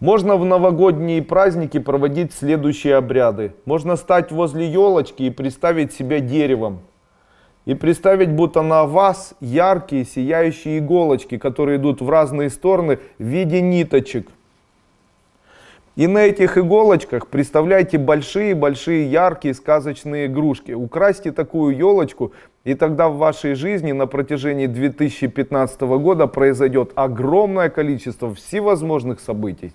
Можно в новогодние праздники проводить следующие обряды. Можно стать возле елочки и представить себя деревом. И представить, будто на вас яркие сияющие иголочки, которые идут в разные стороны в виде ниточек. И на этих иголочках представляйте большие-большие яркие сказочные игрушки. Украсьте такую елочку, и тогда в вашей жизни на протяжении 2015 года произойдет огромное количество всевозможных событий.